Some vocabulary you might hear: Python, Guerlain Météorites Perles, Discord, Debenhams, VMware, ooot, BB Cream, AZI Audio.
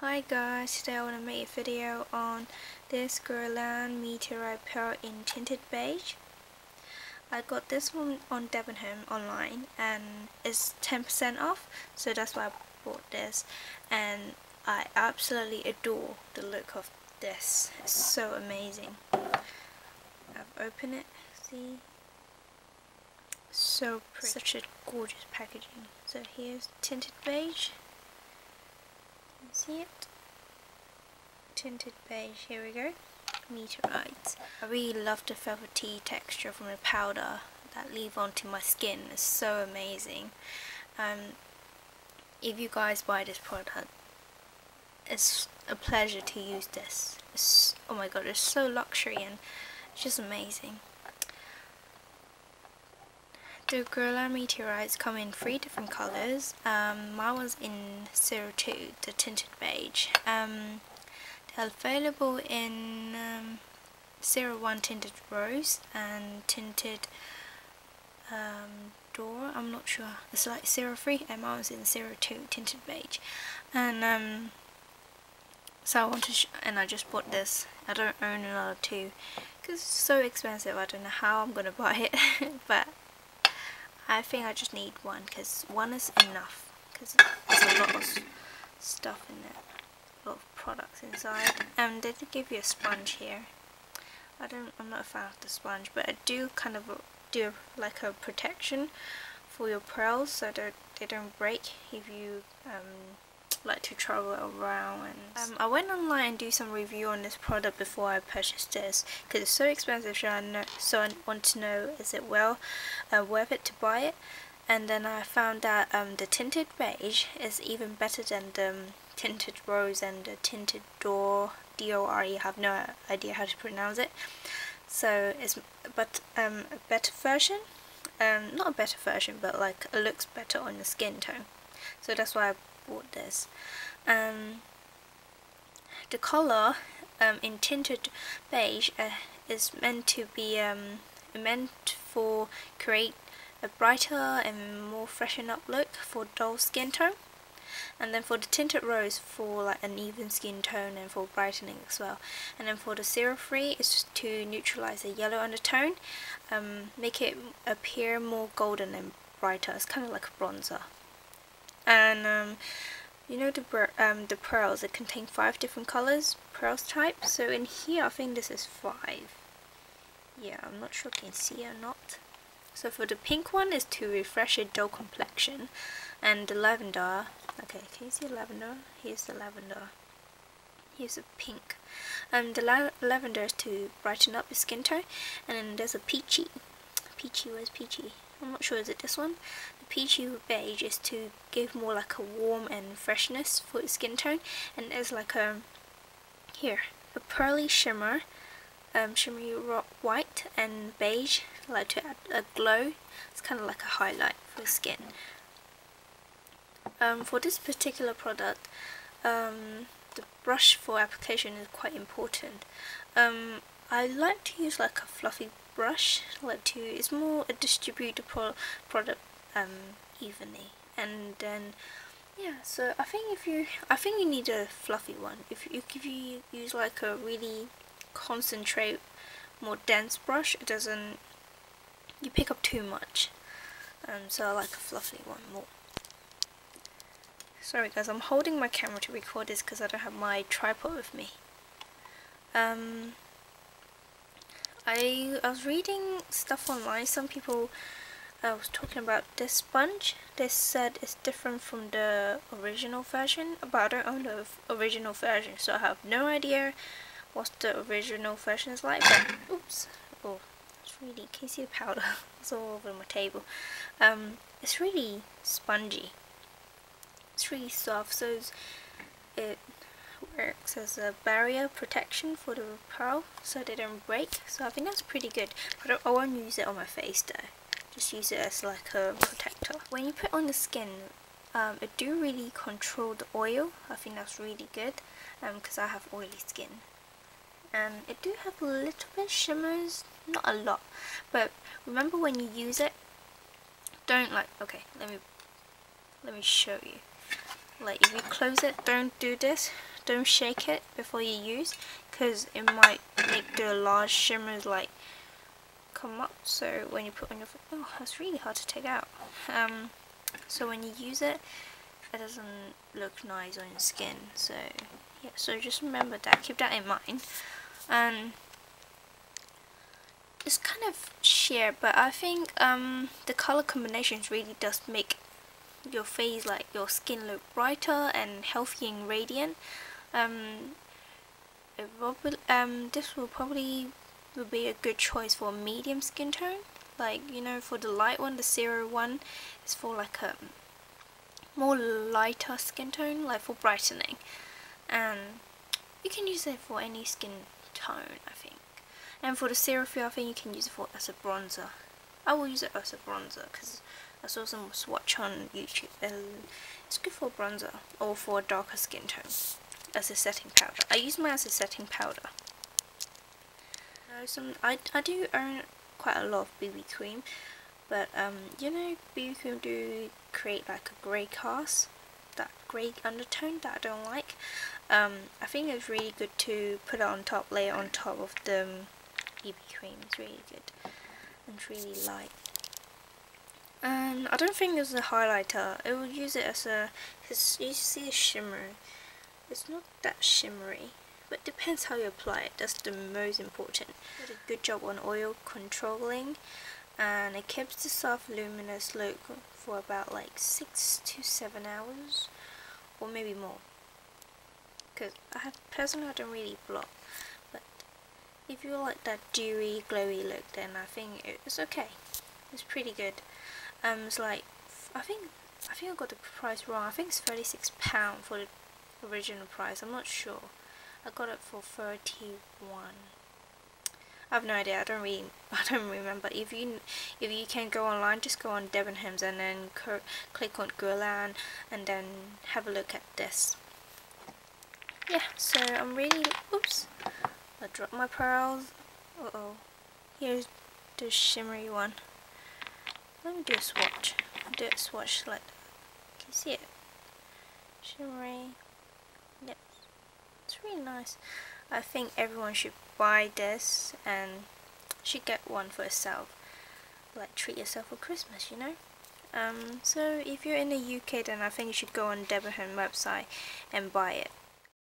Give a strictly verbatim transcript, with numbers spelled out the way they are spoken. Hi guys, today I want to make a video on this Guerlain Météorites Perles in Tinted Beige. I got this one on Debenhams online and it's ten percent off, so that's why I bought this, and I absolutely adore the look of this. It's so amazing. I've opened it, see? So pretty. Such a gorgeous packaging. So here's Tinted Beige. See it? Tinted beige, here we go. Meteorites. I really love the velvety texture from the powder that leave onto my skin. It's so amazing. Um, if you guys buy this product, it's a pleasure to use this. It's, oh my god, it's so luxury and it's just amazing. The Guerlain Météorites come in three different colours. Um, mine was in zero two, the tinted beige. Um, they're available in um, zero one tinted rose and tinted um, door, I'm not sure. It's like zero three and mine was in zero two tinted beige. And um, so I want to, sh and I just bought this. I don't own another two because it's so expensive. I don't know how I'm going to buy it, but I think I just need one because one is enough, because there's a lot of stuff in it, a lot of products inside. Um, they did give you a sponge here. I don't, I'm not a fan of the sponge, but I do kind of do like a protection for your pearls so that they don't break if you um, like to travel around. And um, I went online and do some review on this product before I purchased this because it's so expensive, so I, know, so I want to know, is it well uh, worth it to buy it? And then I found that um, the tinted beige is even better than the um, tinted rose and the tinted door, D O R E, I have no idea how to pronounce it. So it's but um, a better version, um, not a better version, but like it looks better on the skin tone, so that's why I bought this. Um, the colour um, in tinted beige uh, is meant to be um, meant for create a brighter and more freshen up look for dull skin tone, and then for the tinted rose for like an even skin tone and for brightening as well, and then for the zero three is to neutralise the yellow undertone, um, make it appear more golden and brighter. It's kind of like a bronzer. And um, you know the um, the pearls, it contain five different colours, pearls type. So in here I think this is five. Yeah, I'm not sure if you can see or not. So for the pink one is to refresh your dull complexion. And the lavender, okay, can you see lavender? Here's the lavender. Here's the pink. Um, the la lavender is to brighten up your skin tone. And then there's a peachy. Peachy, where's peachy? I'm not sure, is it this one? The peachy beige is to give more like a warm and freshness for your skin tone, and there's like a, here, a pearly shimmer, um, shimmery white and beige, like to add a glow. It's kind of like a highlight for your skin. Um, for this particular product, um, the brush for application is quite important. Um, I like to use like a fluffy brush, like to, it's more a distribute the pro product um, evenly, and then yeah. So I think if you, I think you need a fluffy one. If you if you use like a really concentrate, more dense brush, it doesn't, you pick up too much. Um, so I like a fluffy one more. Sorry guys, I'm holding my camera to record this because I don't have my tripod with me. Um. I, I was reading stuff online, some people uh, was talking about this sponge. They said it's different from the original version, but I don't own the original version, so I have no idea what the original version is like, but oops, oh, it's really, can you see the powder? It's all over my table. Um, it's really spongy, it's really soft, so it's, it works as a barrier protection for the pearl so they don't break, so I think that's pretty good, but I won't use it on my face though, just use it as like a protector. When you put on the skin, um, it do really control the oil. I think that's really good because um, I have oily skin, and um, it do have a little bit shimmers, not a lot, but remember when you use it, don't like, okay, let me let me show you. Like if you close it, don't do this, don't shake it before you use, because it might make the large shimmers like come up. So when you put on your oh, that's really hard to take out. Um, so when you use it, it doesn't look nice on your skin. So yeah, so just remember that, keep that in mind. Um, it's kind of sheer, but I think um the color combinations really does make your face, like your skin, look brighter and healthy and radiant. Um, it will be, um, this will probably will be a good choice for a medium skin tone. Like, you know, for the light one, the zero one is for like a more lighter skin tone, like for brightening. And you can use it for any skin tone, I think. And for the zero three, I think you can use it for as a bronzer. I will use it as a bronzer because I saw some swatch on YouTube and it's good for bronzer or for a darker skin tone as a setting powder. I use mine as a setting powder. Now some I, I do own quite a lot of B B cream, but um you know, B B cream do create like a grey cast, that grey undertone that I don't like. Um I think it's really good to put it on top, layer on top of the B B cream. It's really good and really light. Um, I don't think it's a highlighter. I will use it as a, because you see a shimmer. It's not that shimmery, but depends how you apply it. That's the most important. It did a good job on oil controlling, and it keeps the soft luminous look for about like six to seven hours, or maybe more. Because I have, personally, I don't really blot. But if you like that dewy, glowy look, then I think it's okay. It's pretty good. Um, it's like, I think, I think I got the price wrong. I think it's thirty-six pounds for the original price. I'm not sure. I got it for thirty-one. I have no idea. I don't really, I don't remember. If you, if you can go online, just go on Debenhams and then click on Guerlain and then have a look at this. Yeah. So I'm really, oops, I dropped my pearls. Uh oh. Here's the shimmery one. Let me do a swatch. Do a swatch like that. Can you see it? Shimmery. Yep. It's really nice. I think everyone should buy this and should get one for yourself. Like, treat yourself for Christmas, you know? Um, so if you're in the U K, then I think you should go on Debenhams website and buy it.